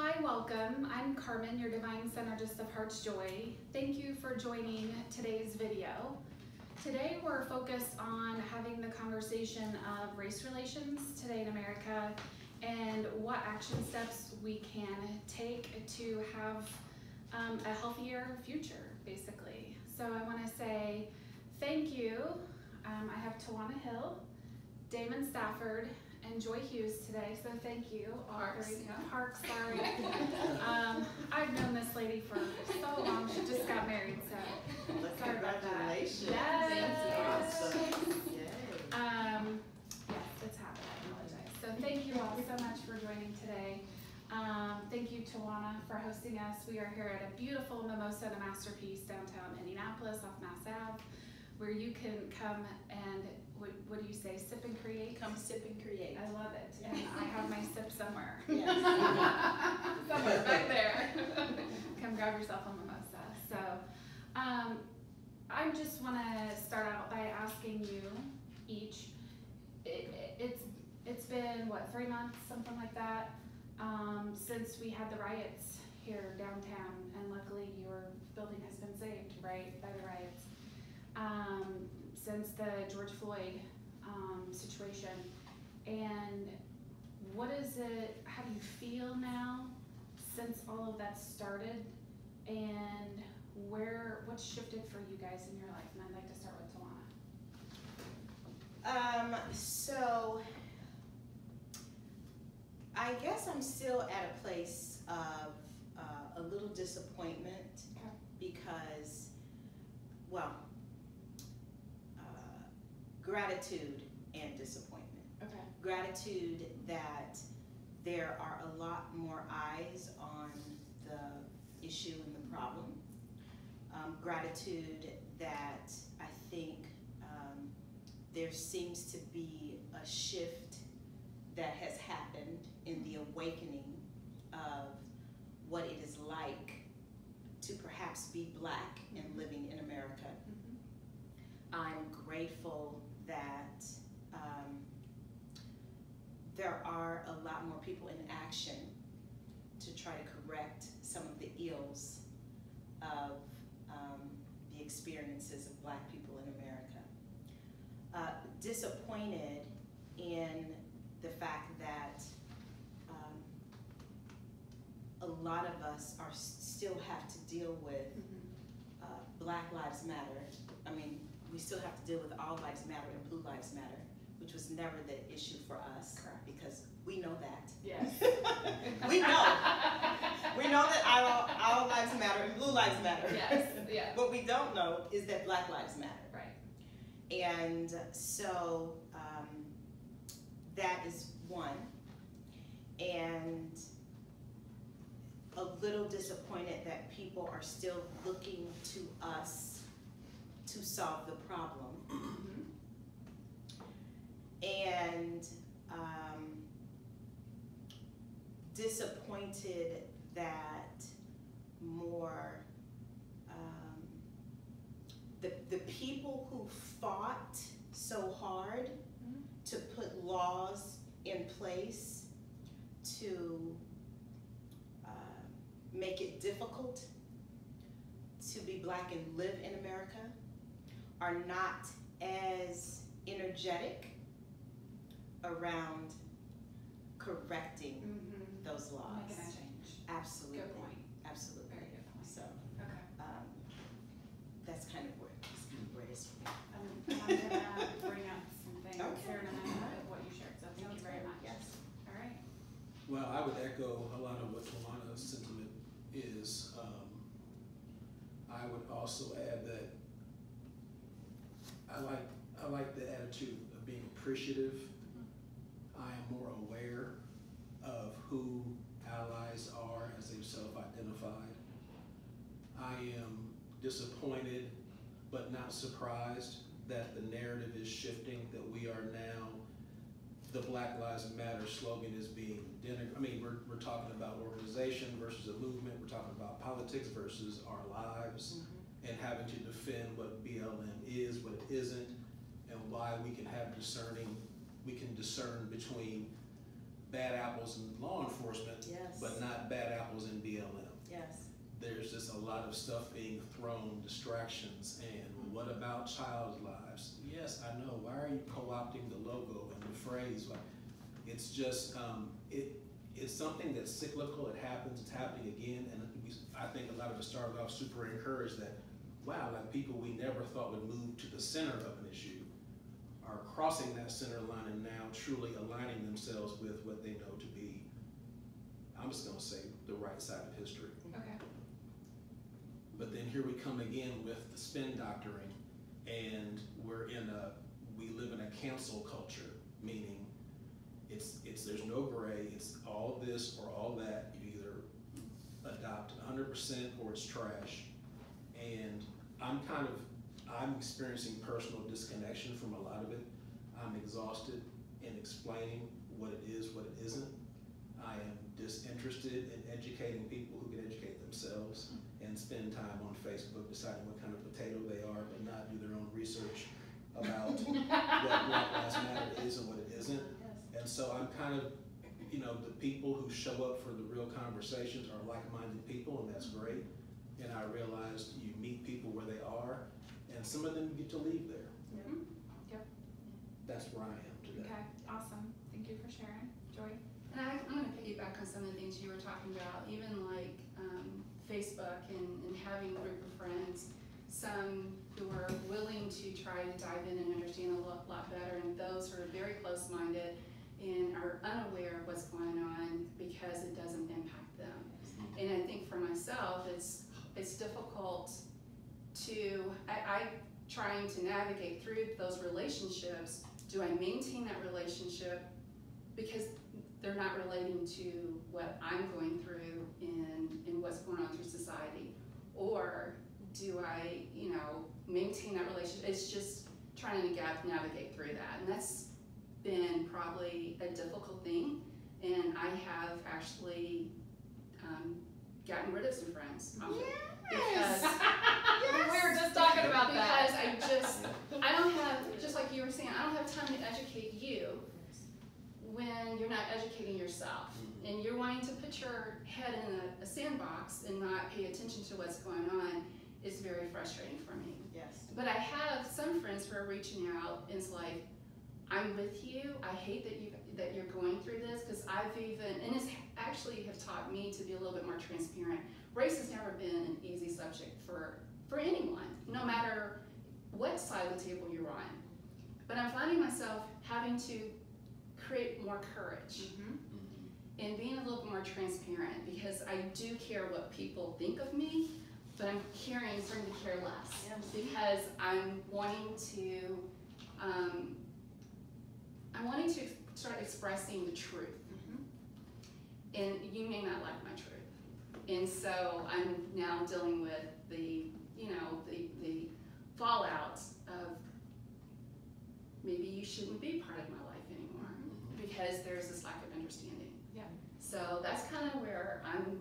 Hi, welcome. I'm Carmen, your Divine Synergist of Heart's Joy. Thank you for joining today's video. Today we're focused on having the conversation of race relations today in America and what action steps we can take to have a healthier future, basically. So I want to say thank you. I have Tajuana Hill, Damon Stafford, and Joy Hughes today, so thank you. Parks, sorry. I've known this lady for so long. She just got married, so sorry about that. Congratulations. Yes. Awesome. Yes, it's happened. I apologize. So thank you all so much for joining today. Thank you, Tajuana, for hosting us. We are here at a beautiful Mimosa and a Masterpiece downtown Indianapolis off Mass Ave, where you can come and what do you say? Sip and create? Come sip and create. I love it. Yeah. And I have my sip somewhere. Yes. Somewhere back there. Come grab yourself a mimosa. So I just want to start out by asking you each, it's been, what, 3 months, something like that, since we had the riots here downtown, and luckily your building has been saved, right, by the riots. Since the George Floyd situation, and what is it, how do you feel now since all of that started, and what's shifted for you guys in your life? And I'd like to start with Tajuana. So I guess I'm still at a place of a little disappointment. Okay. Because, well, gratitude and disappointment. Okay. Gratitude that there are a lot more eyes on the issue and the problem. Gratitude that I think there seems to be a shift that has happened in the awakening of what it is like to perhaps be Black and living in America. Mm-hmm. I'm grateful that there are a lot more people in action to try to correct some of the ills of the experiences of Black people in America. Disappointed in the fact that a lot of us are still have to deal with Black Lives Matter. I mean, we still have to deal with All Lives Matter and Blue Lives Matter, which was never the issue for us. Correct. Because we know that. Yes. We know. We know that all lives matter and Blue Lives Matter. Yes. Yeah. What we don't know is that Black Lives Matter. Right. And so that is one. And a little disappointed that people are still looking to us to solve the problem. And disappointed that more the people who fought so hard to put laws in place to make it difficult to be Black and live in America are not as energetic around correcting those laws. Making that change. Absolutely. Good point. Absolutely. Very good point. So, okay. That's kind of where it is for me. I'm going to bring up some things here in a minute of what you shared. So thank you very much. Yes. All right. Well, I would echo a lot of what Tajuana's sentiment is. I would also add that I like the attitude of being appreciative. I am more aware of who allies are as they've self-identified. I am disappointed but not surprised that the narrative is shifting, that we are now, the Black Lives Matter slogan is being denigrated. I mean, we're talking about organization versus a movement, we're talking about politics versus our lives. Mm-hmm. And having to defend what BLM is, what it isn't, and why we can discern between bad apples in law enforcement, yes, but not bad apples in BLM. Yes. There's just a lot of stuff being thrown, distractions, and what about child lives? Yes, I know, why are you co-opting the logo and the phrase? It's just, it's something that's cyclical, it happens, it's happening again, and I think a lot of us started off super encouraged that, wow, like people we never thought would move to the center of an issue are crossing that center line and now truly aligning themselves with what they know to be, I'm just gonna say, the right side of history. Okay. But then here we come again with the spin doctoring, and we live in a cancel culture, meaning there's no gray, it's all this or all that. You either adopt 100% or it's trash. And I'm experiencing personal disconnection from a lot of it. I'm exhausted in explaining what it is, what it isn't. I am disinterested in educating people who can educate themselves and spend time on Facebook deciding what kind of potato they are, but not do their own research about what Black Lives Matter is and what it isn't. Yes. And so I'm kind of, the people who show up for the real conversations are like-minded people, and that's great. And I realized you meet people where they are, and some of them get to leave there. Yep. Yep. That's where I am today. Okay, awesome. Thank you for sharing. Joy? And I'm going to piggyback on some of the things you were talking about, even like Facebook and having a group of friends, some who are willing to try to dive in and understand a lot better, and those who are very close-minded and are unaware of what's going on because it doesn't impact them. And I think for myself, it's difficult to, I'm trying to navigate through those relationships. Do I maintain that relationship? Because they're not relating to what I'm going through and what's going on through society. Or do I, maintain that relationship? It's just trying to navigate through that. And that's been probably a difficult thing. And I have actually gotten rid of some friends. Yes. Because yes. We were just talking about that. Because I don't have, just like you were saying, I don't have time to educate you when you're not educating yourself and you're wanting to put your head in a sandbox and not pay attention to what's going on is very frustrating for me. Yes. But I have some friends who are reaching out and it's like, I'm with you, I hate that you're going through this, because it's actually have taught me to be a little bit more transparent. Race has never been an easy subject for anyone, no matter what side of the table you're on. But I'm finding myself having to create more courage and being a little bit more transparent, because I do care what people think of me, but I'm starting to care less, yes, because I'm wanting to start expressing the truth. And you may not like my truth, and so I'm now dealing with the fallout of maybe you shouldn't be part of my life anymore, because there's this lack of understanding. Yeah. So that's kind of where I'm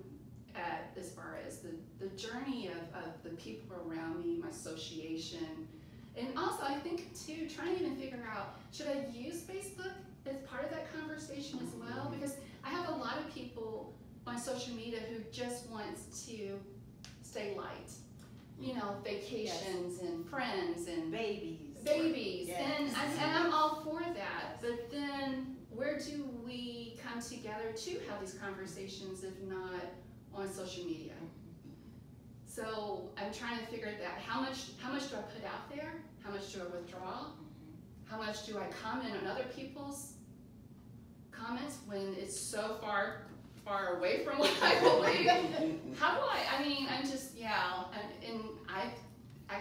at as far as the journey of the people around me, my association, and also I think too, trying to even figure out, should I use Facebook as part of that conversation as well? Because I have a lot of people on social media who just wants to stay light. Vacations, yes, and friends and babies, yes, and I'm all for that. But then where do we come together to have these conversations if not on social media? So I'm trying to figure out how much do I put out there? How much do I withdraw? How much do I comment on other people's comments when it's so far away from what I believe? And I've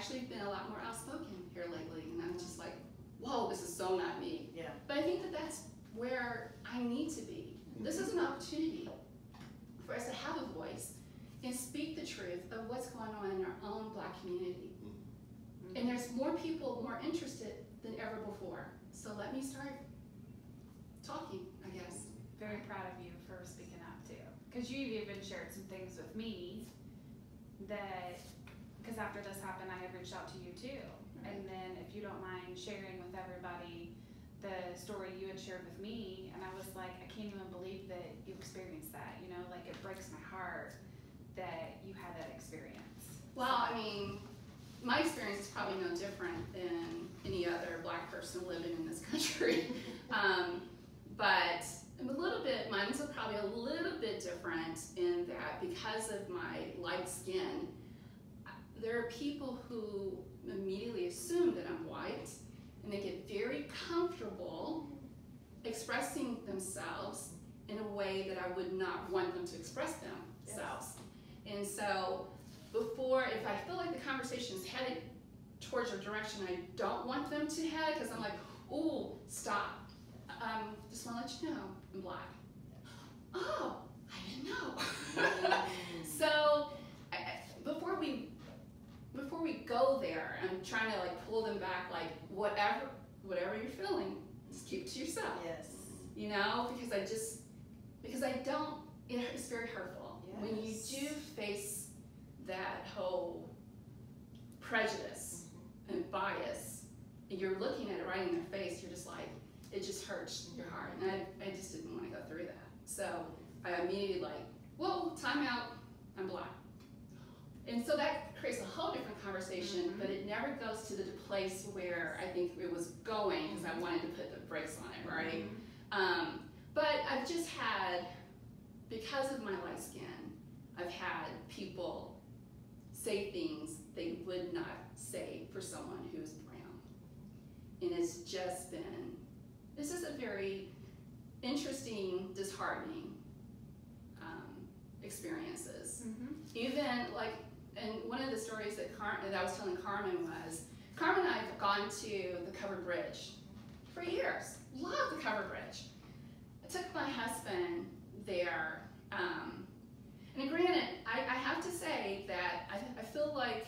actually been a lot more outspoken here lately, and I'm just like, whoa, this is so not me. Yeah. But I think that's where I need to be. This is an opportunity for us to have a voice and speak the truth of what's going on in our own Black community. And there's more people more interested than ever before. So let me start talking, I guess. Very proud of you for speaking up too. Because you've even shared some things with me because after this happened, I had reached out to you too. Right. And then if you don't mind sharing with everybody the story you had shared with me, and I was like, I can't even believe that you experienced that, you know, like it breaks my heart that you had that experience. Well, I mean, my experience is probably no different than any other black person living in this country. But I'm a little bit, mine's probably a little bit different in that because of my light skin, there are people who immediately assume that I'm white, and they get very comfortable expressing themselves in a way that I would not want them to express themselves. Yes. And so before, if I feel like the conversation's headed towards a direction I don't want them to head, because I'm like, oh, stop. Just want to let you know I'm black. Oh, I didn't know. So before we go there, I'm trying to like pull them back, like whatever you're feeling, just keep to yourself. Yes. You know, because it's very hurtful. Yes. When you do face that whole prejudice and bias, and you're looking at it right in their face, you're just like, it just hurts your heart. And I just didn't want to go through that. So I immediately like, whoa, time out, I'm black. And so that creates a whole different conversation, but it never goes to the place where I think it was going, because I wanted to put the brakes on it, right? But I've just had, because of my light skin, I've had people say things they would not say for someone who's brown. And it's just been, this is a very interesting, disheartening experiences. Even like, and one of the stories that I was telling Carmen was, Carmen and I have gone to the Covered Bridge for years. Love the Covered Bridge. I took my husband there, and granted, I have to say that I feel like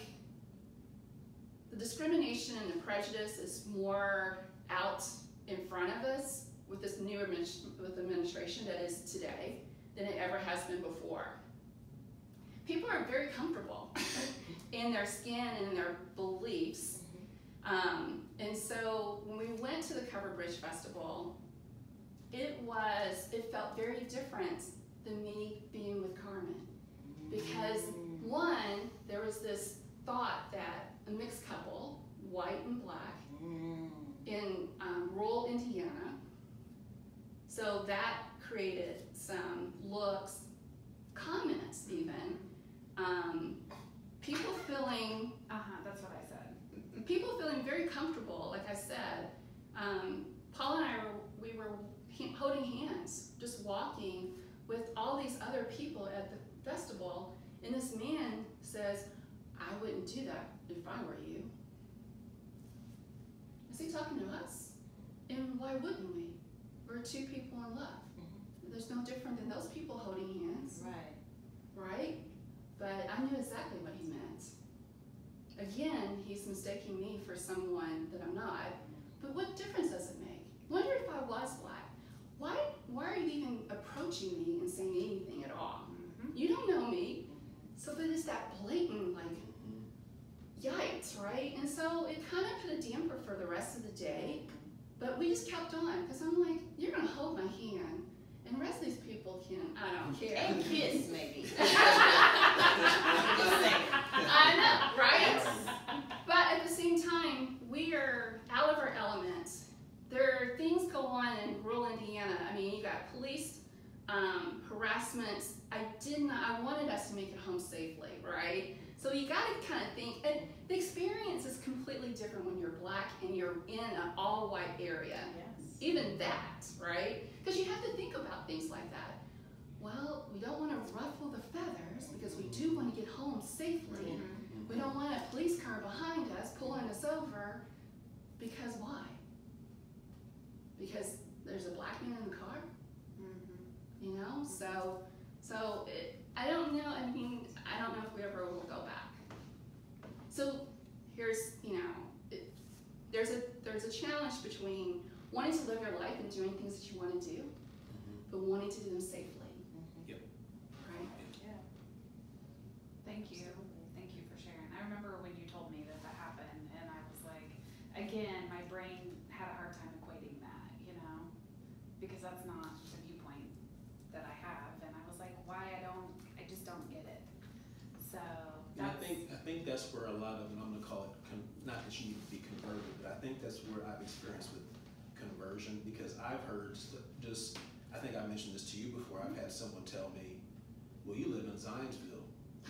the discrimination and the prejudice is more out in front of us with this new administration that is today than it ever has been before. People are very comfortable in their skin and in their beliefs. And so when we went to the Covered Bridge Festival, it felt very different than me being with Carmen. Because one, there was this thought that a mixed couple, white and black, in rural Indiana, so that created some looks, comments even, people feeling, that's what I said, people feeling very comfortable, like I said. Paula and I, we were holding hands, just walking with all these other people at the festival, and this man says, I wouldn't do that if I were you. Is he talking to us? And why wouldn't we? We're two people in love. There's no different than those people holding hands. Right? But I knew exactly what he meant. Again, he's mistaking me for someone that I'm not. But what difference does it make? Wonder if I was black. Why are you even approaching me and saying anything at all? You don't know me. So then it's that blatant, like, yikes, right? And so it kind of put a damper for the rest of the day, but we just kept on, because I'm like, you're gonna hold my hand, and the rest of these people can, I don't care. And kiss, maybe. I know, right? But at the same time, we are out of our element. There are things go on in rural Indiana. I mean, you got police, harassment. I wanted us to make it home safely, right? So you gotta kind of think, and the experience is completely different when you're black and you're in an all white area. Yes. Even that, right? Because you have to think about things like that. Well, we don't wanna ruffle the feathers because we do wanna get home safely. We don't want a police car behind us pulling us over, because why? Because there's a black man in the car, you know? So it, I don't know, I mean, I don't know if we ever will go back. So here's, you know, there's a challenge between wanting to live your life and doing things that you want to do, but wanting to do them safely. Yep. Right? Yeah. Thank you. Thank you for sharing. I remember when you told me that happened, and I was like, again, my brain had a hard time equating that. think that's where a lot of, and I'm going to call it, not that you need to be converted, but I think that's where I've experienced with conversion, because I've heard just, I think I mentioned this to you before, I've had someone tell me, well, you live in Zionsville,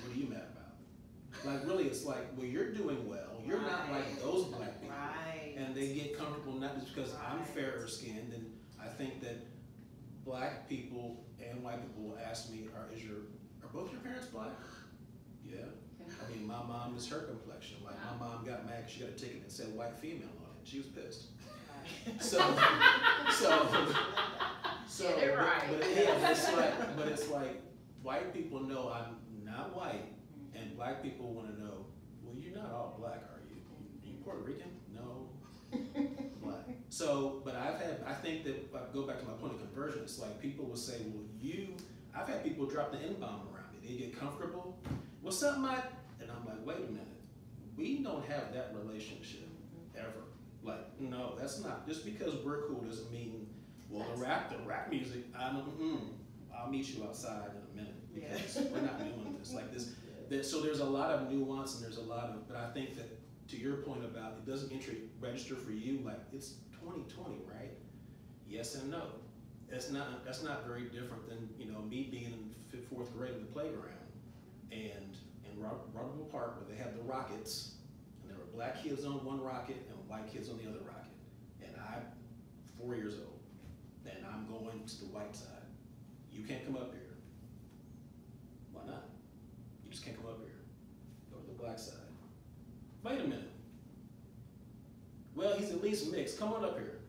what are you mad about? Like, really, it's like, well, you're doing well, you're not like those black people. Right. And they get comfortable, not just because I'm fairer skinned, and I think that black people and white people will ask me, are both your parents black? Yeah. I mean, my mom is her complexion. Like, my mom got mad because she got a ticket and said white female on it. She was pissed. So yeah, right. but it's like white people know I'm not white, and black people want to know, well, you're not all black, are you? Are you Puerto Rican? No. Black. So, but I think that if I go back to my point of conversion, it's like people will say, well, I've had people drop the N-bomb around me. They get comfortable. What's up, Mike? And I'm like, wait a minute. We don't have that relationship ever. Like, no, that's not. Just because we're cool doesn't mean, well, the rap music, I'll meet you outside in a minute, because we're not doing this. Like this. So there's a lot of nuance, and there's a lot of, but I think that to your point about it doesn't register for you, like it's 2020, right? Yes and no. That's not very different than, you know, me being in fourth grade in the playground and in Rutherford Park where they had the rockets, and there were black kids on one rocket and white kids on the other rocket. And I'm 4 years old, and I'm going to the white side. You can't come up here. Why not? You just can't come up here. Go to the black side. Wait a minute. Well, he's at least mixed. Come on up here.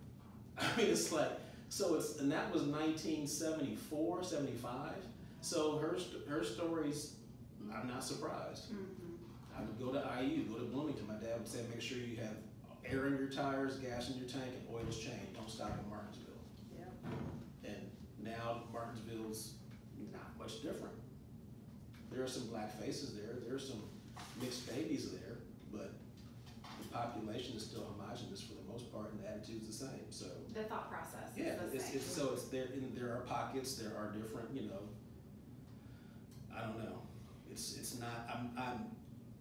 I mean, it's like, so it's, and that was 1974, 75. So her stories, I'm not surprised. I would go to IU, go to Bloomington. My dad would say, make sure you have air in your tires, gas in your tank, and oil is changed. Don't stop in Martinsville. Yeah. And now Martinsville's not much different. There are some black faces there. There are some mixed babies there. But the population is still homogenous for the most part, and the attitude's the same. So the thought process is the same. So it's there. And there are pockets. There are different. You know, I don't know. It's not.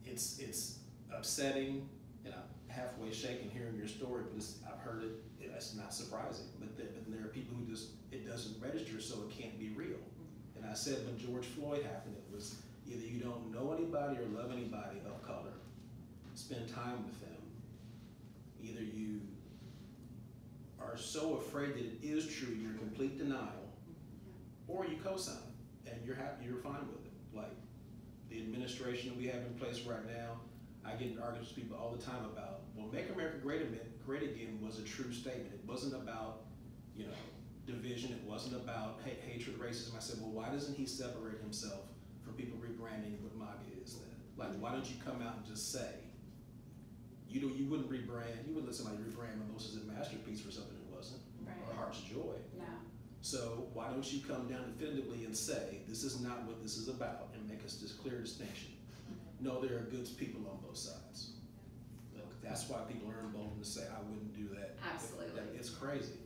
It's upsetting, and I'm halfway shaken hearing your story. But I've heard it. It's not surprising. But there are people who just, it doesn't register, so it can't be real. And I said when George Floyd happened, it was either you don't know anybody or love anybody of color. Spend time with them. Either you are so afraid that it is true, you're in complete denial, or you co-sign and you're happy, you're fine with it. Like the administration we have in place right now, I get in arguments with people all the time about, well, Make America Great Again was a true statement. It wasn't about, you know, division. It wasn't about hatred, racism. I said, well, why doesn't he separate himself from people rebranding what MAGA is then? Like, why don't you come out and just say, you wouldn't rebrand, you wouldn't let somebody rebrand Mimosa and a Masterpiece for something it wasn't, or Heart's Joy. No. So why don't you come down definitively and say, this is not what this is about, and make us this clear distinction. No, there are good people on both sides. Look, that's why people are emboldened to say, I wouldn't do that. Absolutely. It's crazy.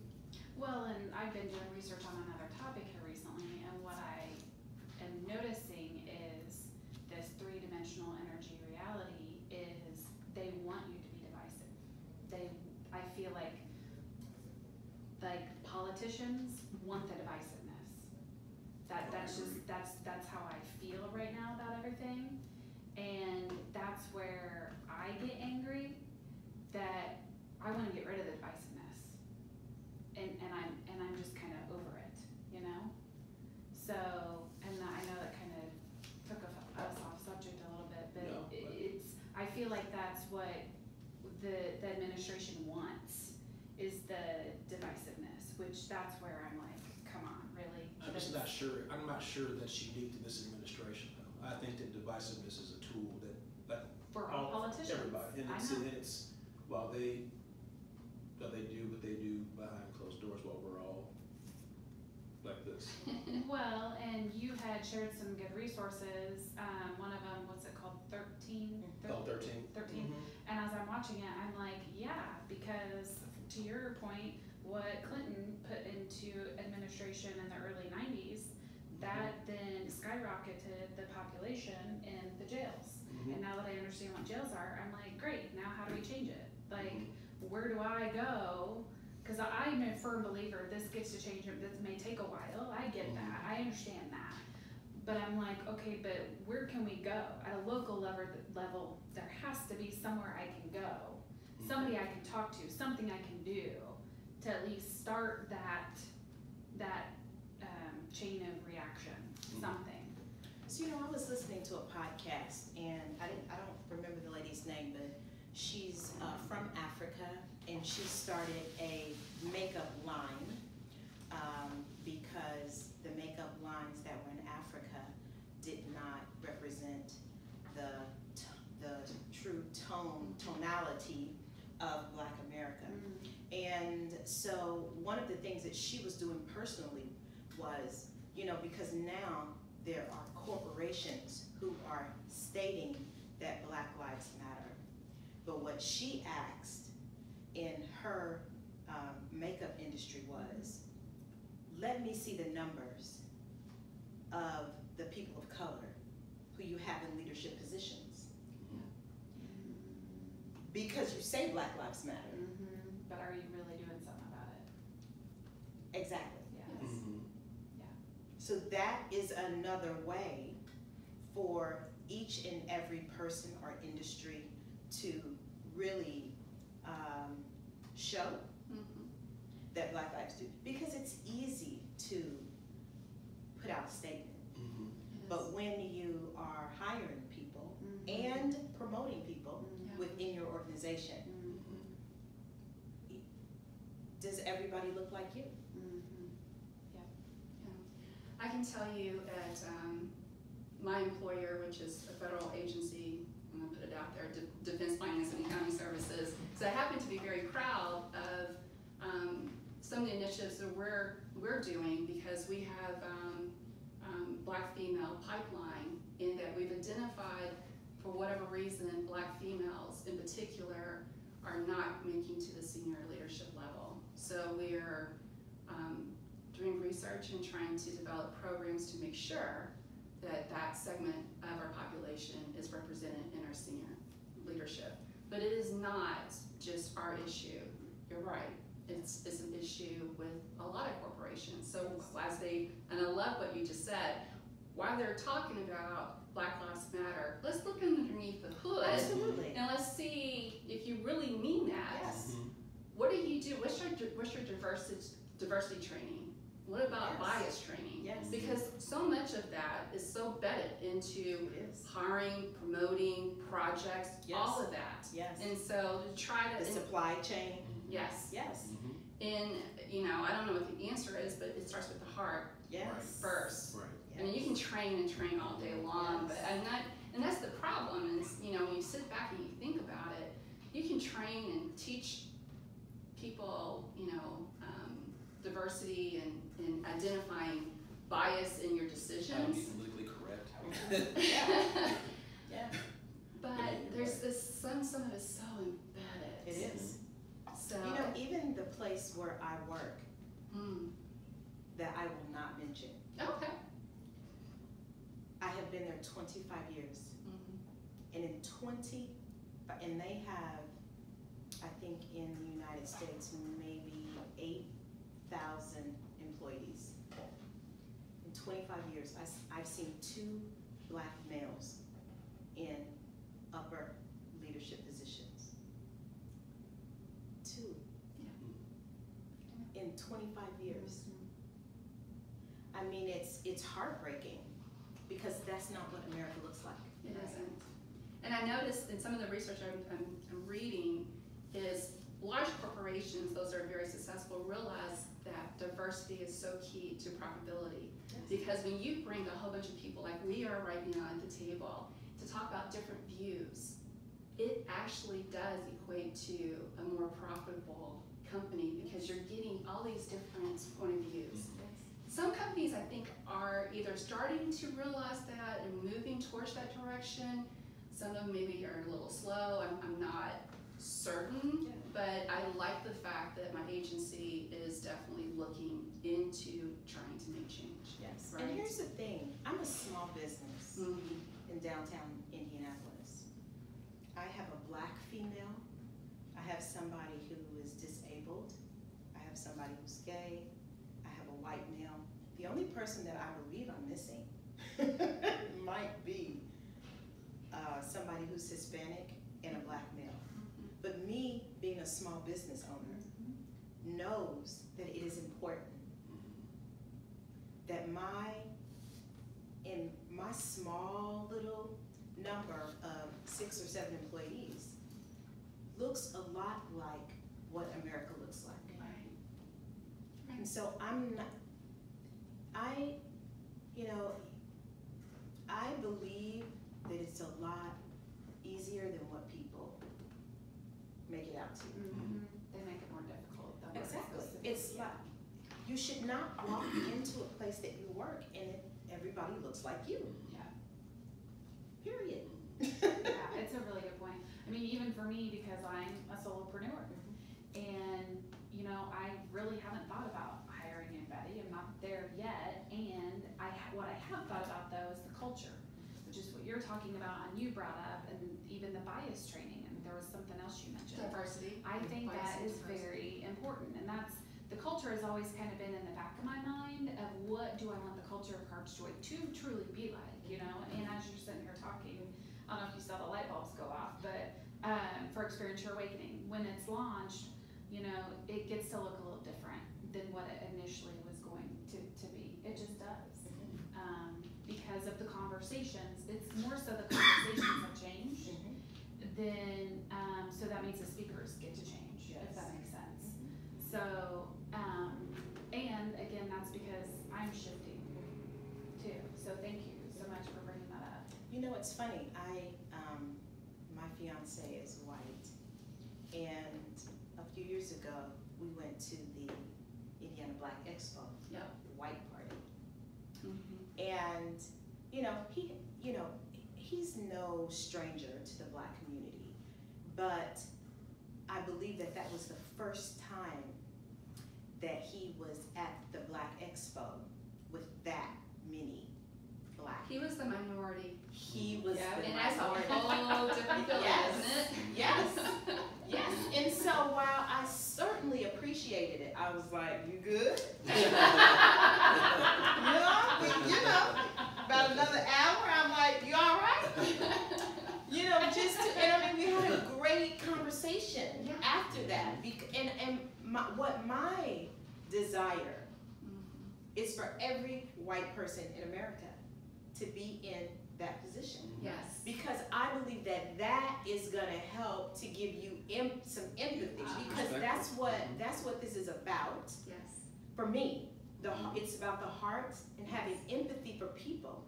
Well, and I've been doing research on another topic here recently, and what I am noticing is this three-dimensional energy reality is they want you to be divisive. I feel like politicians want the divisiveness. That's how I feel right now about everything, and that's where I get angry. That I want to get rid of the divisiveness, and I'm just kind of over it, you know. So, and I know that kind of took us off subject a little bit, but no, I feel like that's what the administration wants, is the divisiveness, which that's where I'm like, come on, really? I'm just not sure. I'm not sure that's unique to this administration, though. I think that divisiveness is a tool that for all politicians, everybody, and it's while they do what they do behind closed doors, while we're all like this. Well, and you had shared some good resources. One of them, what's it called, 13? 13. Mm-hmm. And as I'm watching it, I'm like, yeah, because to your point, what Clinton put into administration in the early 90s, that then skyrocketed the population in the jails. Mm-hmm. And now that I understand what jails are, I'm like, great, now how do we change it? Like, where do I go? Because I'm a firm believer this gets to change, this may take a while. I get that. I understand that. But I'm like, okay, but where can we go? At a local level, there has to be somewhere I can go, somebody I can talk to, something I can do to at least start that chain of reaction, something. So, I was listening to a podcast, and I don't remember the lady's name, but she's from Africa, and she started a makeup line because the makeup lines that were in Africa did not represent the true tonality of Black America. And so one of the things that she was doing personally was, because now there are corporations who are stating that Black Lives Matter. But what she asked in her makeup industry was, let me see the numbers of the people of color who you have in leadership positions. Because you say Black Lives Matter. But are you really doing something about it? Exactly. Yes. Yeah. So that is another way for each and every person or industry to really show that Black lives do. Because it's easy to put out a statement. But when you are hiring people and promoting people within your organization, does everybody look like you? Yeah. I can tell you that my employer, which is a federal agency, I'm going to put it out there, Defense, Finance and Accounting Services, so I happen to be very proud of some of the initiatives that we're doing, because we have Black female pipeline, in that we've identified, for whatever reason, Black females in particular are not making to the senior leadership level. So we are doing research and trying to develop programs to make sure that that segment of our population is represented in our senior leadership. But it is not just our issue. You're right. It's an issue with a lot of corporations. So and I love what you just said, while they're talking about Black Lives Matter, let's look underneath the hood. Absolutely. And let's see if you really mean that. Yes. What do you do? What's your diversity training? What about bias training? Yes. Because so much of that is so bedded into hiring, promoting, projects, all of that. Yes. And so to try to... The supply chain. Yes. Yes. And, I don't know what the answer is, but it starts with the heart first. Right. Yes. I mean, you can train and train all day long, but and that's the problem is, when you sit back and you think about it, you can train and teach people, diversity and identifying bias in your decisions. How to be politically correct. But there's this, some of it's so embedded. It is. So. Even the place where I work, that I will not mention. Okay. I have been there 25 years. And and they have, I think in the United States, maybe 8,000 employees. In 25 years, I've seen 2 Black males in upper leadership positions. 2. In 25 years. I mean, it's heartbreaking, because that's not what America looks like. It isn't. And I noticed in some of the research I'm reading is large corporations, those are very successful, realize that diversity is so key to profitability. Yes. Because when you bring a whole bunch of people like we are right now at the table to talk about different views, it actually does equate to a more profitable company, because you're getting all these different point of views. Some companies, I think, are either starting to realize that and moving towards that direction. Some of them maybe are a little slow. I'm not certain, but I like the fact that my agency is definitely looking into trying to make change. Yes. Right? And here's the thing. I'm a small business in downtown Indianapolis. I have a black female, I have somebody who is disabled, I have somebody who's gay, I have a white male. The only person that I believe I'm missing might be somebody who's Hispanic and a black male. But me, being a small business owner, knows that it is important that in my small little number of 6 or 7 employees looks a lot like what America looks like. Right. And so I believe that it's a lot easier than what people make it out to. Mm-hmm. They make it more difficult. Exactly. It's like, you should not walk into a place that you work and everybody looks like you. Yeah. Period. Yeah, it's a really good point. I mean, even for me, because I'm a solopreneur, and you know, I really haven't thought about hiring anybody. I'm not there yet, and what I have thought about though is the culture, which is what you're talking about and you brought up, and even the bias training. And there was something else you mentioned. Diversity. I think that is very important, and that's the culture has always kind of been in the back of my mind of what do I want the culture of Heart's Joy to truly be like, you know? And as you're sitting here talking, I don't know if you saw the light bulbs go off, but for Experience Your Awakening, when it's launched, you know, it gets to look a little different than what it initially was going to be. It just does. Because of the conversations, it's more so the conversations have changed than, so that means the speakers get to change, if that makes sense. So, and again, that's because I'm shifting too. So thank you so much for bringing that up. You know, it's funny. My fiance is white, and a few years ago we went to the Indiana Black Expo, white party, and he's no stranger to the black community, but I believe that that was the first time that he was at the Black Expo with that many black. He was the minority. He was the minority. That's a whole different feeling, isn't it? Yes, yes. And so while I certainly appreciated it, I was like, you good? About another hour, I'm like, you all right? And I mean, we had a great conversation after that. And what my desire is for every white person in America to be in that position. Yes. Because I believe that is going to help to give you some empathy, because that's what this is about. Yes. For me, it's about the heart and having empathy for people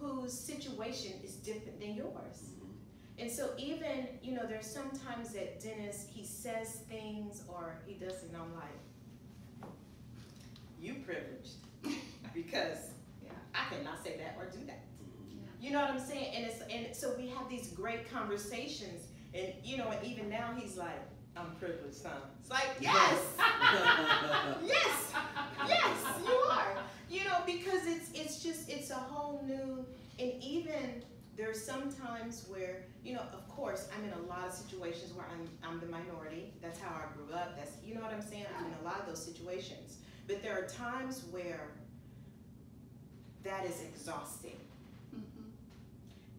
whose situation is different than yours. And so even, there's sometimes that Dennis, he says things or he doesn't, and I'm like, you privileged, because I cannot say that or do that. You know what I'm saying? And so we have these great conversations, and even now he's like, I'm privileged, huh? It's like, yes! Yes! Yes, you are! Because it's a whole new, and even there's some times where, of course, I'm in a lot of situations where I'm the minority. That's how I grew up. That's, you know what I'm saying? I'm in a lot of those situations. But there are times where that is exhausting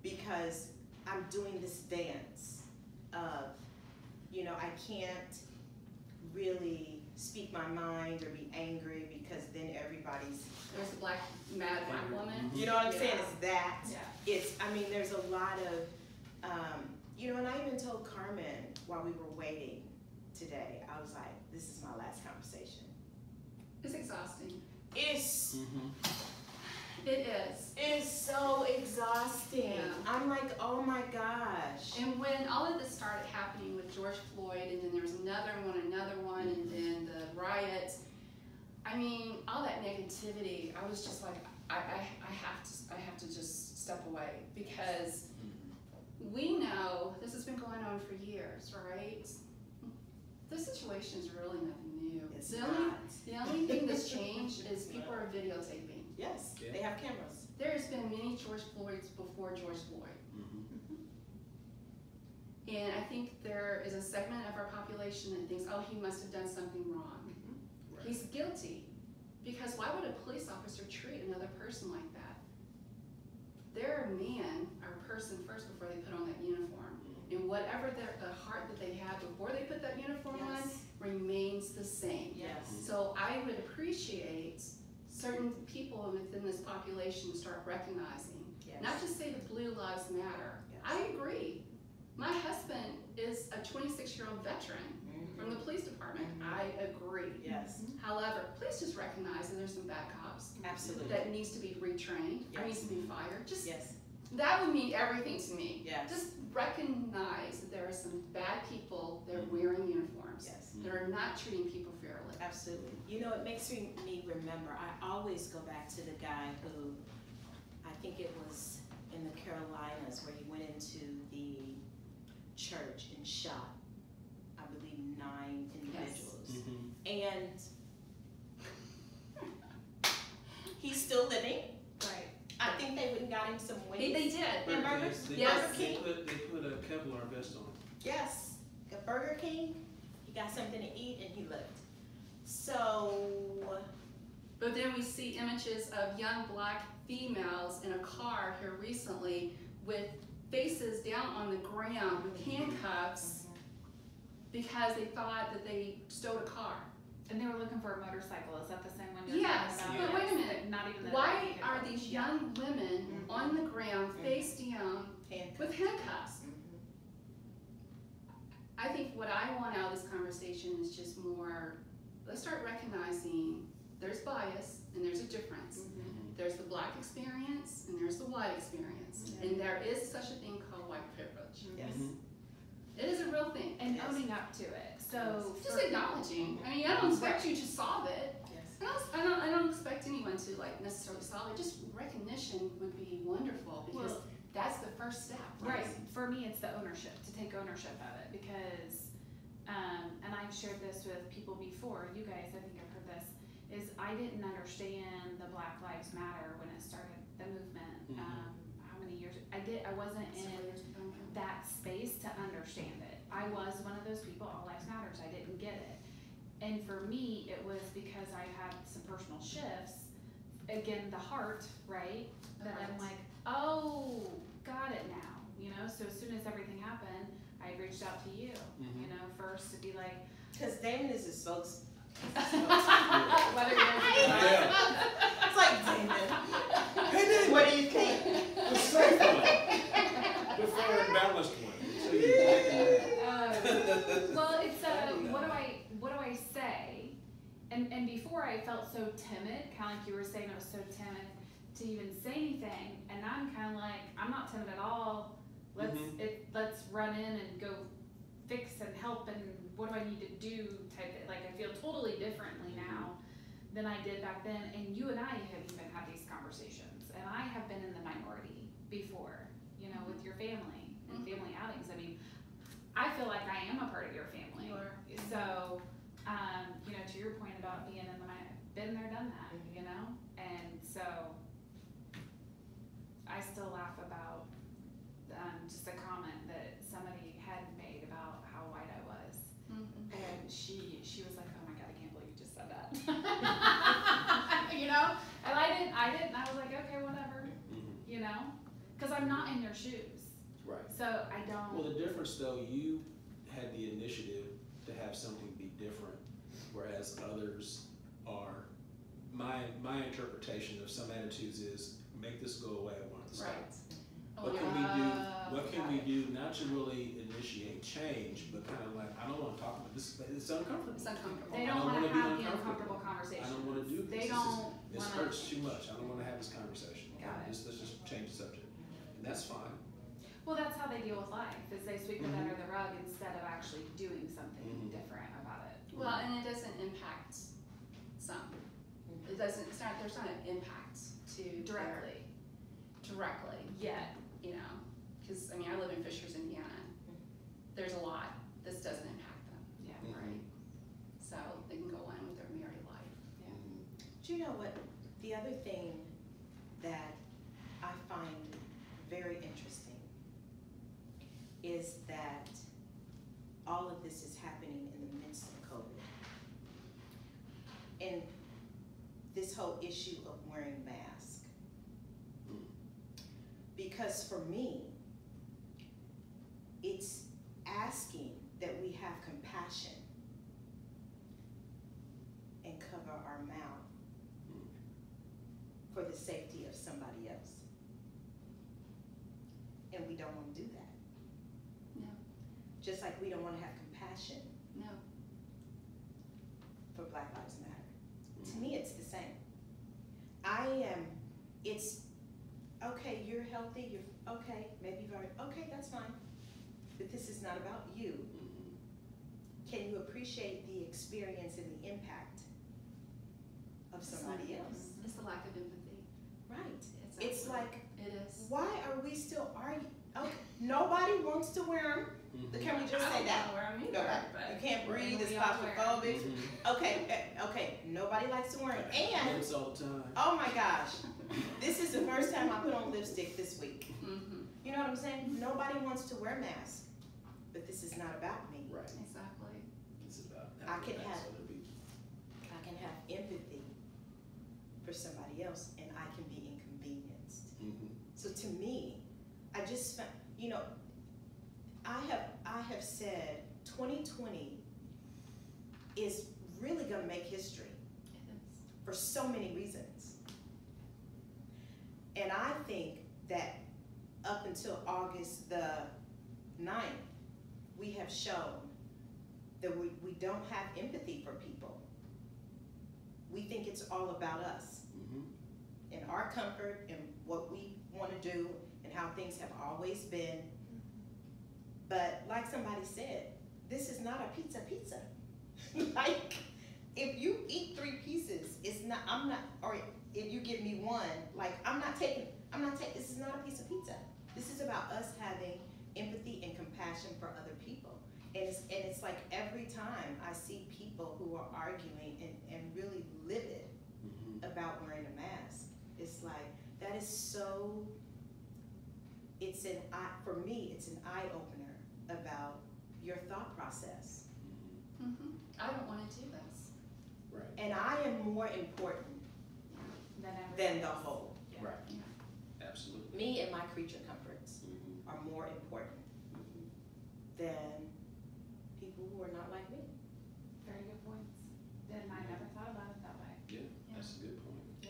because I'm doing this dance of, I can't really speak my mind or be angry, because then everybody's... There's a black, mad black woman. You know what I'm saying? It's that. Yeah. There's a lot of, and I even told Carmen while we were waiting today, I was like, this is my last conversation. It's exhausting. It's... It is. It is so exhausting. Yeah. I'm like, oh my gosh. And when all of this started happening with George Floyd, and then there was another one, and then the riots, all that negativity, I was just like, I have to just step away, because we know this has been going on for years, right? This situation is really nothing new. It's not. The only thing that's changed is people are videotaping. Yes, they have cameras. There has been many George Floyds before George Floyd. And I think there is a segment of our population that thinks, oh, he must have done something wrong. Mm-hmm. Right. He's guilty. Because why would a police officer treat another person like that? They're a man or a person first before they put on that uniform. Mm-hmm. And whatever the heart that they had before they put that uniform on remains the same. Yes. So I would appreciate certain people within this population start recognizing. Yes. Not just say the blue lives matter. Yes. I agree. My husband is a 26-year-old veteran from the police department. I agree. Yes. However, please just recognize that there's some bad cops. Absolutely. That needs to be retrained. Yes. Or needs to be fired. Just that would mean everything to me. Yes. Just recognize that there are some bad people that are wearing uniforms. Yes. That are not treating people fairly. Absolutely. You know, it makes me remember. I always go back to the guy who, I think it was in the Carolinas, where he went into the church and shot, I believe, 9 individuals. Yes. Mm-hmm. And he's still living. Right. I think they went and got him some wings. They did. And Burger King. They put a Kevlar vest on. Yes. At Burger King, he got something to eat and he lived. So. But then we see images of young black females in a car here recently with faces down on the ground with handcuffs because they thought that they stole a car. And they were looking for a motorcycle. Is that the same one? Yes, but wait a minute. Not even. Why are these young women on the ground, face down, with handcuffs? I think what I want out of this conversation is just more, let's start recognizing there's bias and there's a difference. There's the black experience and there's the white experience. And there is such a thing called white privilege. Yes. It is a real thing. And owning up to it. So just acknowledging. I mean, I don't expect you to solve it. Yes. I don't expect anyone to like necessarily solve it. Just recognition would be wonderful because that's the first step. Right. For me, it's the ownership, to take ownership of it, because and I've shared this with people before, you guys, I think I've heard this, is I didn't understand the Black Lives Matter when it started, the movement. How many years? I wasn't in that space to understand it. I was one of those people, all lives matters, I didn't get it. And for me, it was because I had some personal shifts. Again, the heart, right? That I'm like, oh, got it now. You know, so as soon as everything happened, I reached out to you, you know, first to be like. Because Damon is a spokesman. It's like, Damon, hey, what do you think? The safe one, the fair and balanced one. So well, it's what do I say? And before I felt so timid, kind of like you were saying, I was so timid to even say anything. And now I'm kind of like, I'm not timid at all. Let's run in and go fix and help and what do I need to do type of, like, I feel totally differently now than I did back then. And you and I have even had these conversations, and I have been in the minority before, you know, with your family and family outings. I mean, I feel like I am a part of your family. You are. So, you know, to your point about being in the minority, been there, done that, you know? And so I still laugh about just a comment that somebody had made about how white I was. And she was like, oh my God, I can't believe you just said that. You know? And I didn't. I was like, okay, whatever. You know? Because I'm not in your shoes. Right. So I don't. Well, the difference, though, you had the initiative to have something be different, whereas others are. My interpretation of some attitudes is, make this go away at one of the sides. What can we do? What can we do not to really initiate change, but kind of like, I don't want to talk about this. It's uncomfortable. It's uncomfortable. They don't want to have the uncomfortable conversation. I don't want to do this. They don't. This hurts too much. I don't want to have this conversation. Let's just change the subject, and that's fine. Well, that's how they deal with life. Is they sweep it under the rug instead of actually doing something different about it. Well, and it doesn't impact some. It doesn't. It's not. There's not an impact to directly yet. You know, because I mean, I live in Fishers, Indiana. There's a lot. This doesn't impact them. Yeah, right. So they can go on with their merry life. Yeah. Do you know what? The other thing that I find very interesting is that all of this is happening in the midst of COVID. And this whole issue of wearing masks. Because for me, it's asking that we have compassion and cover our mouth for the safety of somebody else. And we don't want to do that. No. Just like we don't want to have compassion. No. For Black Lives Matter. To me, it's the same. It's okay, you're healthy, you're okay, maybe you've already, okay, that's fine. But this is not about you. Can you appreciate the experience and the impact of somebody else? It's the lack of empathy. Right. It's like, it is. Why are we still arguing? Okay. Nobody wants to wear them. Can we just say that? No, you can't breathe, it's claustrophobic. Okay, nobody likes to wear them. And, oh my gosh, this is the first time I put on lipstick this week. You know what I'm saying? Nobody wants to wear masks, but this is not about me. Right. Exactly. It's about I can have empathy for somebody else, and I can be inconvenienced. So to me, I just found, you know, I have said 2020 is really going to make history for so many reasons, and I think that up until August the 9th, we have shown that we don't have empathy for people. We think it's all about us and our comfort and what we want to do and how things have always been. But like somebody said, this is not a pizza. Like, if you eat 3 pieces, it's not, or if you give me 1, like, I'm not taking, this is not a piece of pizza. This is about us having empathy and compassion for other people. And it's like every time I see people who are arguing and really livid about wearing a mask, it's like, that is so, it's an eye, for me, it's an eye-opener about your thought process. I don't want to do this. Right. And I am more important than the whole. Yeah. Right. Yeah. Absolutely. Me and my creature comforts are more important than people who are not like me. Very good points. Then I never thought about it that way. Yeah, yeah. That's a good point. Yeah.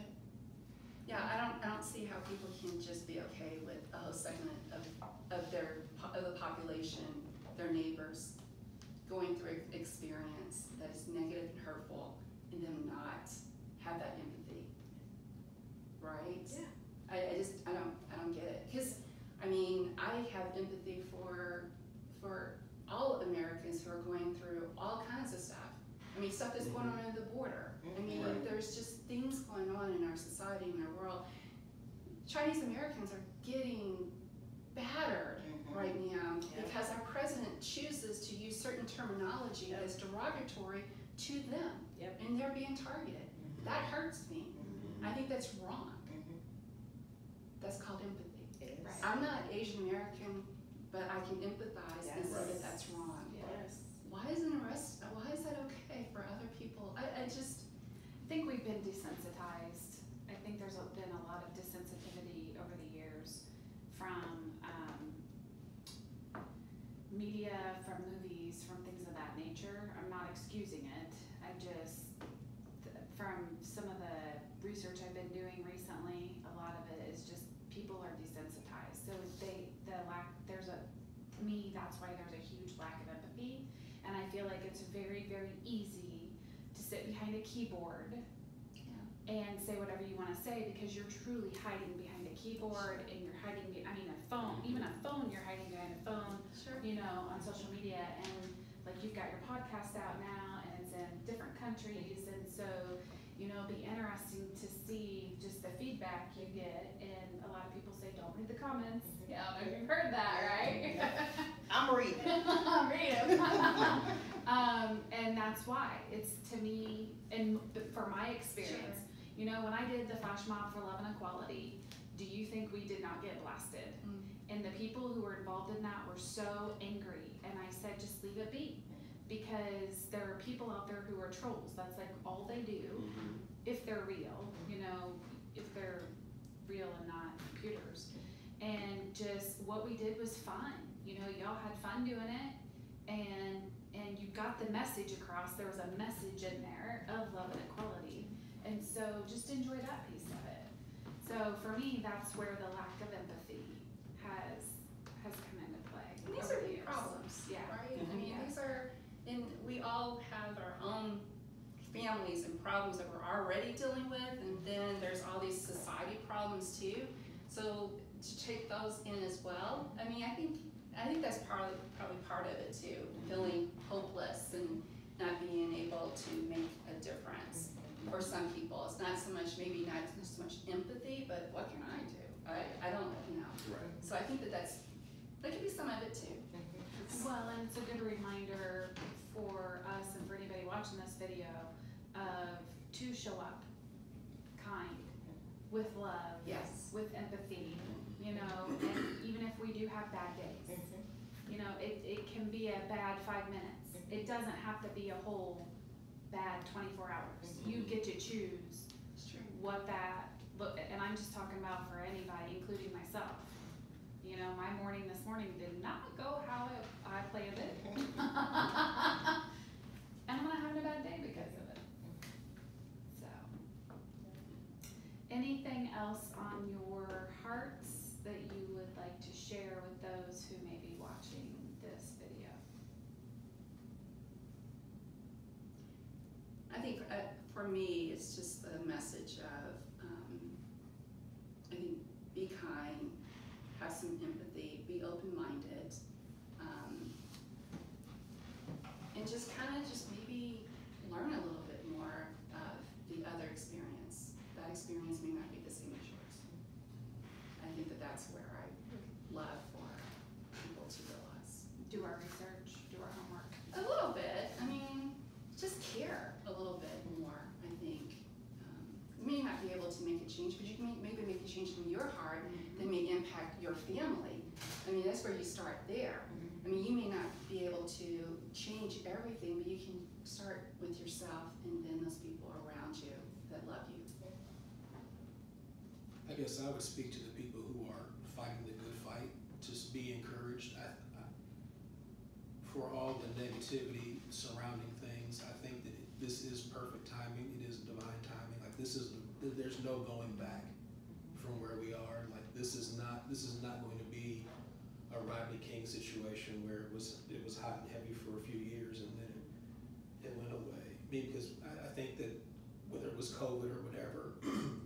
Yeah, I don't see how people can just be okay with a whole segment of the population, their neighbors, going through an experience that is negative and hurtful, and then not have that empathy. Right? Yeah. I just don't get it, because I mean, I have empathy for all Americans who are going through all kinds of stuff. I mean, stuff that's going on at the border. I mean, there's just things going on in our society, in our world. Chinese Americans are getting battered right now because our president chooses to use certain terminology that's derogatory to them, and they're being targeted. That hurts me. I think that's wrong. That's called empathy. Right. I'm not Asian American, but I can empathize and say that that's wrong. Yes. Why is that okay for other people? I just think we've been desensitized. I think there's been a lot of desensitivity over the years from media, from movies, from things of that nature. I'm not excusing it. I just, from some of the research I've been doing recently, a lot of it is just people are desensitized. So to me, that's why there's a huge lack of empathy. And I feel like it's very, very easy to sit behind a keyboard and say whatever you want to say, because you're truly hiding behind a keyboard and you're hiding behind a phone, even a phone, you're hiding behind a phone, you know, on social media. And like, you've got your podcast out now and it's in different countries. And so, you know, it'll be interesting to see just the feedback you get. And a lot of people say, don't read the comments. Yeah, I don't know if you've heard that, right? Yeah. I'm reading. I'm reading. And that's why. It's, to me, and for my experience, you know, when I did the flash mob for Love and Equality, do you think we did not get blasted? And the people who were involved in that were so angry. And I said, just leave it be, because there are people out there who are trolls. That's like all they do, mm-hmm. if they're real, you know, if they're real and not computers. And just what we did was fun. You know, y'all had fun doing it, and you got the message across. There was a message in there of love and equality. And so just enjoy that piece of it. So for me, that's where the lack of empathy has come into play. And these are the problems, yeah. Right? Mm-hmm. I mean, yeah. These are, and we all have our own families and problems that we're already dealing with, and then there's all these society problems too. So to take those in as well, I mean, I think that's probably part of it too, feeling hopeless and not being able to make a difference. For some people, it's not so much, maybe not so much empathy, but what can I do? I don't know. Right. So I think that could be some of it too. Well, and it's a good reminder for us and for anybody watching this video to show up kind, with love, yes, with empathy, you know, and even if we do have bad days, you know, it can be a bad 5 minutes. It doesn't have to be a whole bad 24 hours. You get to choose what that look, and I'm just talking about for anybody, including myself. You know, my morning this morning did not go how I planned it. And I'm not having a bad day because of it. So, anything else on your hearts that you would like to share with those who may be watching this video? I think for me, it's just the message of, I think, be kind, have some empathy, be open-minded, and just kind of just maybe learn a little bit more of the other experience. That experience may not be the same as yours. I think that's where I love for people to realize. Do our research, do our homework. A little bit. I mean, just care a little bit more, I think. You may not be able to make a change, but you can maybe make a change in your heart that may impact your family. I mean, that's where you start there. I mean, you may not be able to change everything, but you can start with yourself and then those people around you that love you. I guess I would speak to the people who are fighting the good fight. Just be encouraged. For all the negativity surrounding things, I think that this is perfect timing. It is divine timing. Like there's no going back from where we are. Like this is not going to be a Rodney King situation where it was hot and heavy for a few years and then it went away. I mean, because I think that whether it was COVID or whatever,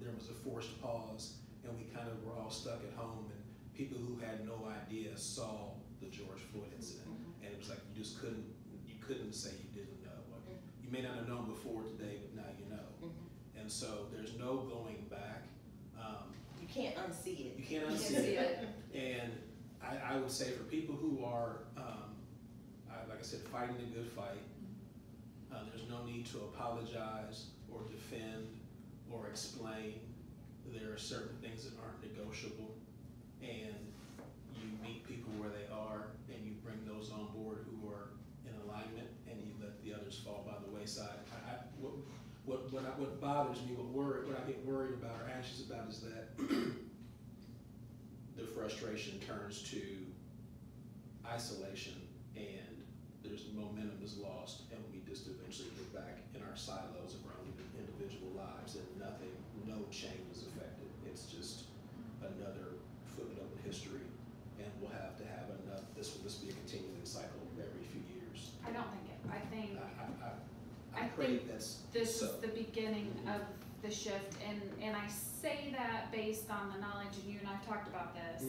there was a forced pause and we kind of were all stuck at home, and people who had no idea saw the George Floyd incident. And it was like you couldn't say you didn't know. You may not have known before today, but now you know. And so there's no going back. You can't unsee it. You can't unsee it. And I would say for people who are, like I said, fighting the good fight, there's no need to apologize or defend or explain. There are certain things that aren't negotiable, and you meet people where they are, and you bring those on board who are in alignment, and you let the others fall by the wayside. What bothers me, what I get worried about or anxious about is that the frustration turns to isolation, and there's momentum is lost, and we just eventually get back in our silos of our own individual lives, and no change is affected. It's just another footnote in history, and we'll have to have enough. This will just be a continuing cycle every few years. I don't think it. I think this is the beginning of the shift, and I say that based on the knowledge, and you and I've talked about this,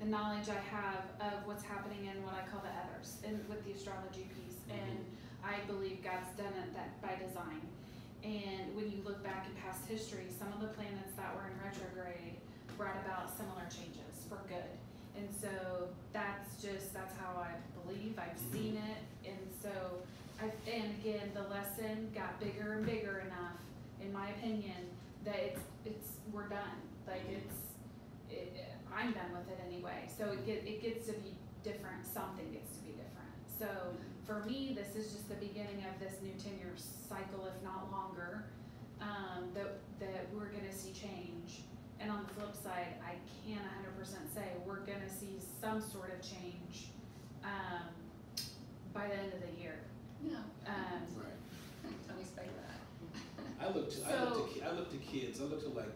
the knowledge I have of what's happening in what I call the others, and with the astrology piece, and I believe God's done it that by design. And when you look back at past history, some of the planets that were in retrograde brought about similar changes for good. And so that's how I believe. I've seen it, and so. And again, the lesson got bigger and bigger enough, in my opinion, that we're done. Like I'm done with with it anyway. So it gets to be different. Something gets to be different. So for me, this is just the beginning of this new 10-year cycle, if not longer, that we're going to see change. And on the flip side, I can 100% say we're going to see some sort of change by the end of the year. Yeah. Right. Don't expect that. I look to kids. I look to like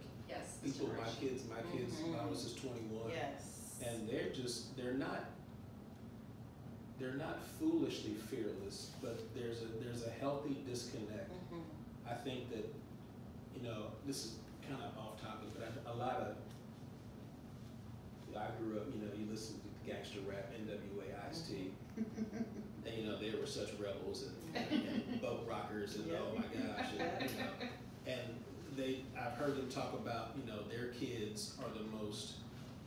people, my kids, mm-hmm. when I was just 21. Yes. And they're not foolishly fearless, but there's a healthy disconnect. Mm-hmm. I think that, you know, this is kind of off topic, but I grew up, you know, you listen to gangster rap, NWA, Ice T, and you know, they were such rebels and boat rockers and oh my gosh, and, you know, and I've heard them talk about, you know, their kids are the most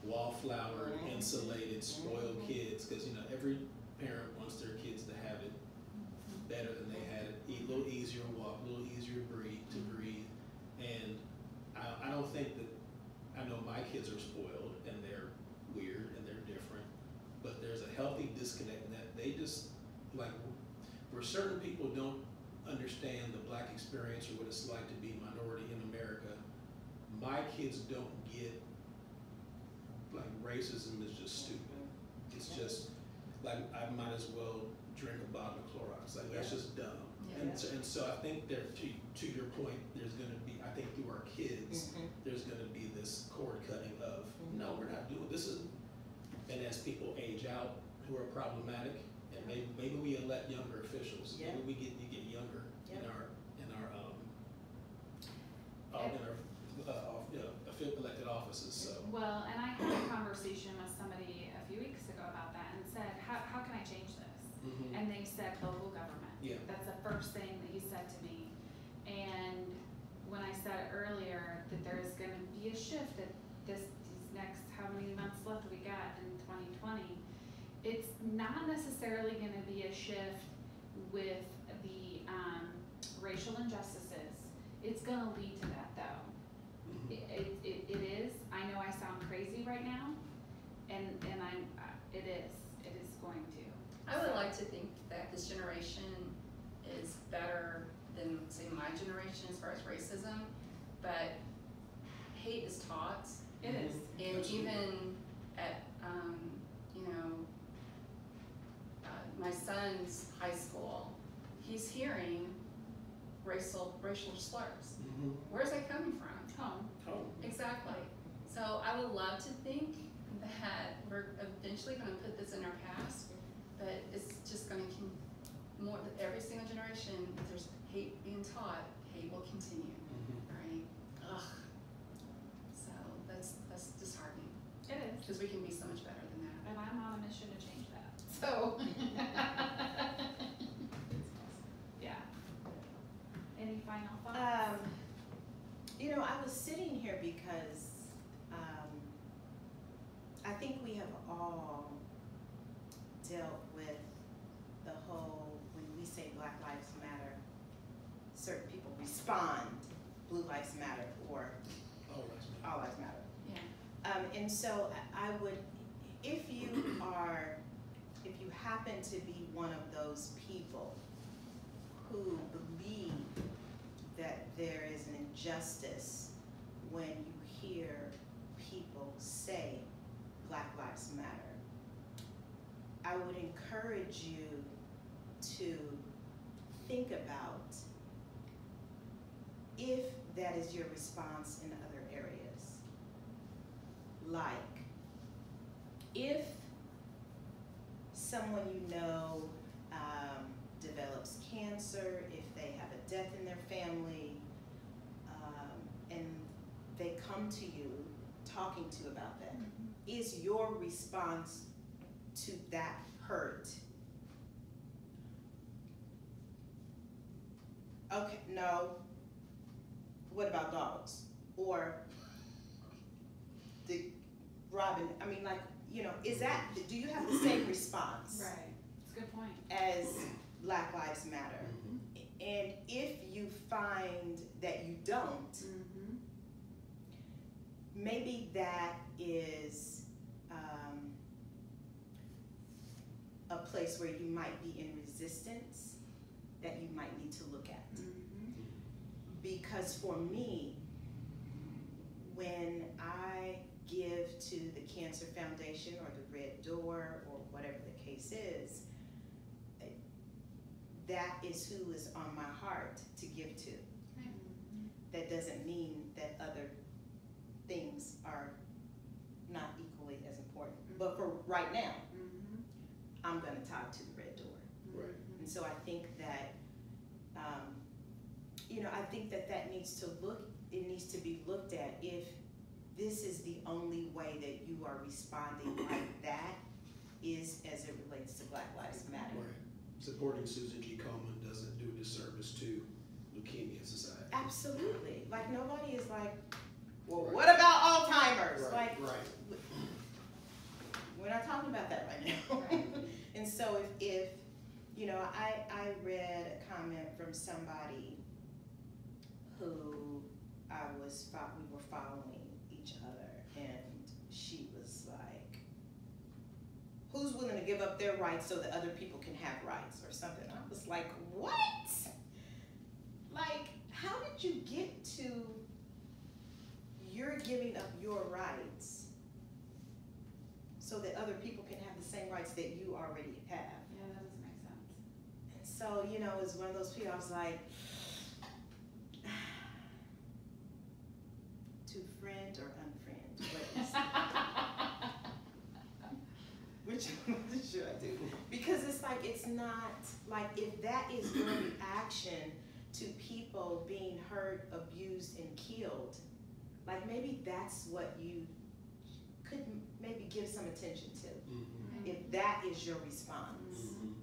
wallflower, insulated, spoiled kids, because, you know, every parent wants their kids to have it better than they had it, a little easier walk, a little easier to breathe, and I don't think that, I know my kids are spoiled and they're weird and they're different, but there's a healthy disconnect in that they just, like, where certain people don't understand the black experience or what it's like to be minority in America, my kids don't get, like, racism is just stupid. It's just, like, I might as well drink a bottle of Clorox. Like, that's just dumb. Yeah. And so I think there, to your point, there's going to be, I think through our kids, mm-hmm. there's going to be this cord cutting of, mm-hmm. no, we're not doing this. And as people age out who are problematic, and maybe we elect younger officials. Yeah. Maybe you get younger in our elected offices. So. Well, and I had a conversation with somebody a few weeks ago about that and said, how can I change this? Mm-hmm. And they said local government. Yeah. That's the first thing that he said to me. And when I said earlier that there is going to be a shift at these next how many months left we got in 2020, it's not necessarily going to be a shift with the racial injustices. It's going to lead to that, though. It is. I know I sound crazy right now, and I'm. It is. It is going to. I would like to think that this generation is better than, say, my generation as far as racism, but hate is taught. It is. And absolutely. Even at, you know, my son's high school, he's hearing racial slurs. Mm-hmm. Where's that coming from? Home. Exactly. So I would love to think that we're eventually going to put this in our past, but it's just going to more. Every single generation, if there's hate being taught, hate will continue. Mm-hmm. Right? Ugh. So that's disheartening. It is, because we can be so much better than that. And I'm on a mission to change that. So. Yeah. Any final thoughts? You know, I was sitting here because I think we have all dealt with the whole, when we say Black Lives Matter, certain people respond, Blue Lives Matter, or All Lives Matter. Yeah. And so I would, if you happen to be one of those people who believe that there is an injustice when you hear people say Black Lives Matter, I would encourage you to think about if that is your response in other areas. Like, if someone you know develops cancer, if they have a death in their family, and they come to you talking to you about that, mm-hmm. is your response to that hurt? Okay, no, what about dogs? Or the Robin, I mean, like, you know, is that, do you have the same response? Right, that's a good point. As Black Lives Matter. Mm-hmm. And if you find that you don't, mm-hmm. maybe that is place where you might be in resistance that you might need to look at. Mm-hmm. Because for me, when I give to the Cancer Foundation or the Red Door or whatever the case is, that is who is on my heart to give to. Mm-hmm. That doesn't mean that other things are not equally as important. Mm-hmm. But for right now, mm-hmm. I'm going to tie to the Red Door. Right. And so I think that, I think that needs to be looked at. If this is the only way that you are responding like that is as it relates to Black Lives Matter. Right. Supporting Susan G. Komen doesn't do a disservice to Leukemia Society. Absolutely. Like, nobody is like, well, right. What about Alzheimer's? Right. Like, right. We're not talking about that right now. Right. And so if I read a comment from somebody who we were following each other, and she was like, who's willing to give up their rights so that other people can have rights or something? I was like, what? Like, how did you get to you're giving up your rights so that other people can have the same rights that you already have? Yeah, that doesn't make sense. And so, it's one of those people, I was like, to friend or unfriend? What is Which should I do? Because it's like, it's not, like, if that is your reaction to people being hurt, abused, and killed, like, maybe that's what you could maybe give some attention to, mm-hmm. if that is your response. Mm-hmm.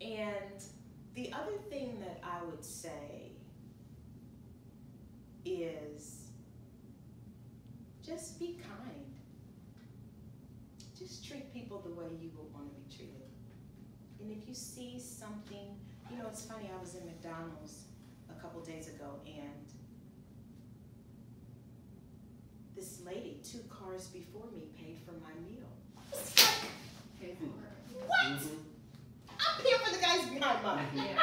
And the other thing that I would say is just be kind. Just treat people the way you would want to be treated. And if you see something, it's funny, I was in McDonald's a couple days ago, and this lady, 2 cars before me, paid for my meal. Paid for her. What? Mm-hmm. I'm here for the guys behind mine. Yeah.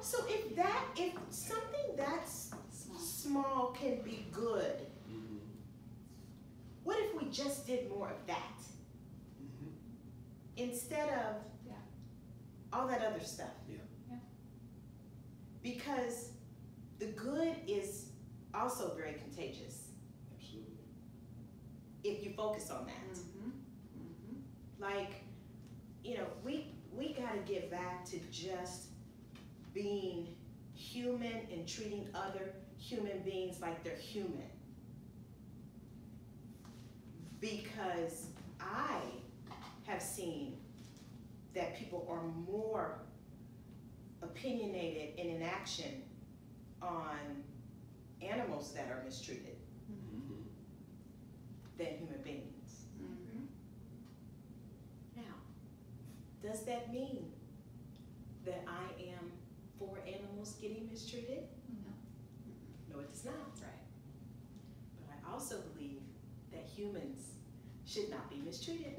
So if something that's small can be good, mm-hmm. what if we just did more of that? Mm-hmm. Instead of all that other stuff. Yeah. Yeah. Because the good is also very contagious. Absolutely. If you focus on that. Mm-hmm. Mm-hmm. Like, we gotta get back to just being human and treating other human beings like they're human. Because I have seen that people are more opinionated in inaction on animals that are mistreated mm-hmm. than human beings. Mm-hmm. Now, does that mean that I am for animals getting mistreated? No. No, it does not. Right. But I also believe that humans should not be mistreated. I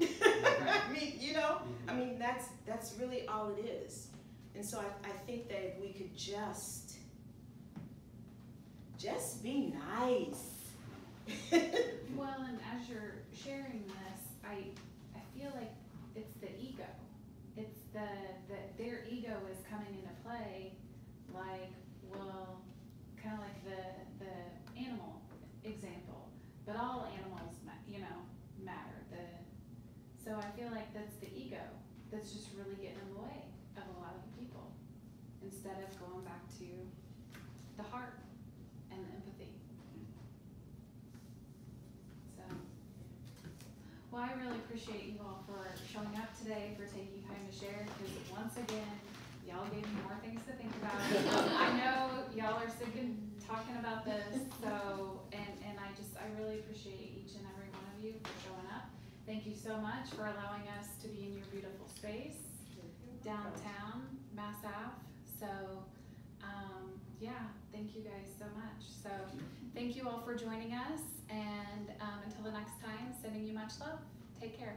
mean, mm-hmm. I mean, that's really all it is. And so I think that if we could just be nice. Well, and as you're sharing this, I feel like it's the ego. It's the their ego is coming into play, like, well, kind of like the animal example, but all animals, matter. So I feel like that's the ego that's just really getting in the way of a lot of people, instead of going back to the heart and the empathy. So, well, I really appreciate you all for showing up today, for taking time to share, because once again, y'all gave me more things to think about. I know y'all are sick of talking about this, so, and I really appreciate each and every one of you for showing up. Thank you so much for allowing us to be in your beautiful space downtown Mass Ave. So, thank you guys so much. So, thank you all for joining us, and until the next time, sending sending you much love. Take care.